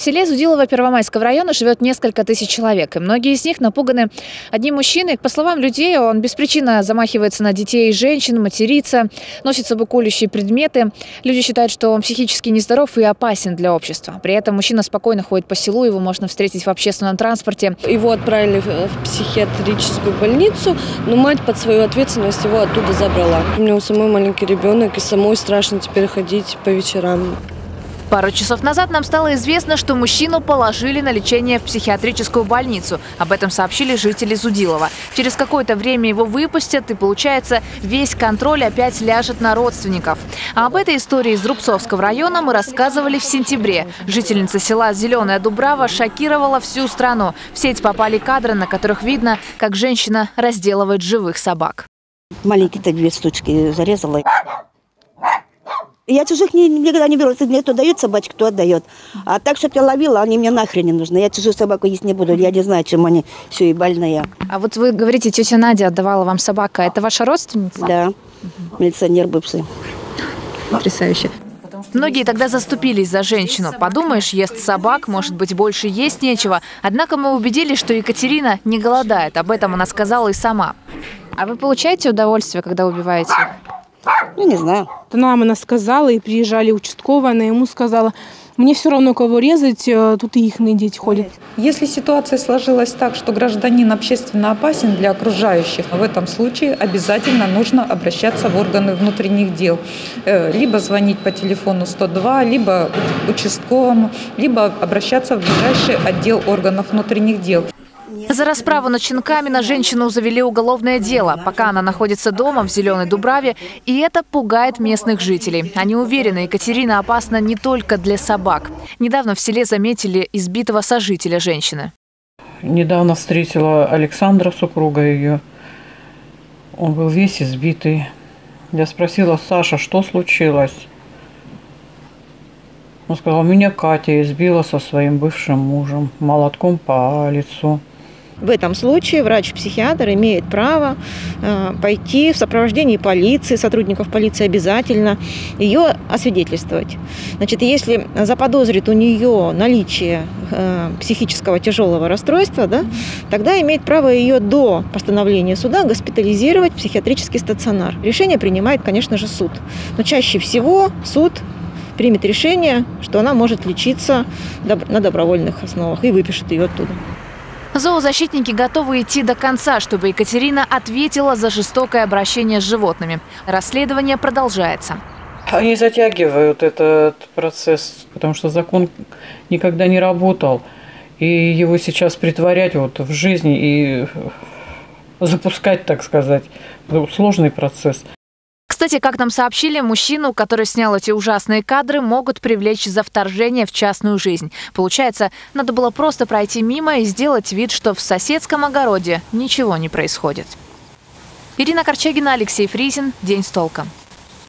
В селе Зудилово Первомайского района живет несколько тысяч человек, и многие из них напуганы одним мужчиной. По словам людей, он без причины замахивается на детей и женщин, матерится, носит с собой колющие предметы. Люди считают, что он психически нездоров и опасен для общества. При этом мужчина спокойно ходит по селу, его можно встретить в общественном транспорте. Его отправили в психиатрическую больницу, но мать под свою ответственность его оттуда забрала. У меня у самой маленький ребенок, и самой страшно теперь ходить по вечерам. Пару часов назад нам стало известно, что мужчину положили на лечение в психиатрическую больницу. Об этом сообщили жители Зудилова. Через какое-то время его выпустят, и, получается, весь контроль опять ляжет на родственников. А об этой истории из Рубцовского района мы рассказывали в сентябре. Жительница села Зеленая Дубрава шокировала всю страну. В сеть попали кадры, на которых видно, как женщина разделывает живых собак. Маленькие-то две штучки зарезала. Я чужих никогда не беру. Если мне кто дает собачку, кто отдает. А так, чтобы я ловила, они мне нахрен не нужны. Я чужую собаку есть не буду. Я не знаю, чем они все и больные. А вот вы говорите, тетя Надя отдавала вам собаку. Это ваша родственница? Да. Милиционер бывший. Потрясающе. Многие тогда заступились за женщину. Подумаешь, ест собак, может быть, больше есть нечего. Однако мы убедились, что Екатерина не голодает. Об этом она сказала и сама. А вы получаете удовольствие, когда убиваете? Ну, не знаю. Нам она сказала, и приезжали участковые, она ему сказала, мне все равно, кого резать, тут и их дети ходят. Если ситуация сложилась так, что гражданин общественно опасен для окружающих, в этом случае обязательно нужно обращаться в органы внутренних дел. Либо звонить по телефону 102, либо участковому, либо обращаться в ближайший отдел органов внутренних дел. За расправу над щенками на женщину завели уголовное дело. Пока она находится дома в Зеленой Дубраве, и это пугает местных жителей. Они уверены, Екатерина опасна не только для собак. Недавно в селе заметили избитого сожителя женщины. Недавно встретила Александра, супруга ее. Он был весь избитый. Я спросила: Саша, что случилось? Он сказал: меня Катя избила со своим бывшим мужем молотком по лицу. В этом случае врач-психиатр имеет право пойти в сопровождении полиции, сотрудников полиции обязательно, ее освидетельствовать. Значит, если заподозрит у нее наличие психического тяжелого расстройства, да, тогда имеет право ее до постановления суда госпитализировать в психиатрический стационар. Решение принимает, конечно же, суд. Но чаще всего суд примет решение, что она может лечиться на добровольных основах, и выпишет ее оттуда. Зоозащитники готовы идти до конца, чтобы Екатерина ответила за жестокое обращение с животными. Расследование продолжается. Они затягивают этот процесс, потому что закон никогда не работал. И его сейчас притворять вот в жизни и запускать, так сказать, сложный процесс. Кстати, как нам сообщили, мужчину, который снял эти ужасные кадры, могут привлечь за вторжение в частную жизнь. Получается, надо было просто пройти мимо и сделать вид, что в соседском огороде ничего не происходит. Ирина Корчагина, Алексей Фризин. День с толком.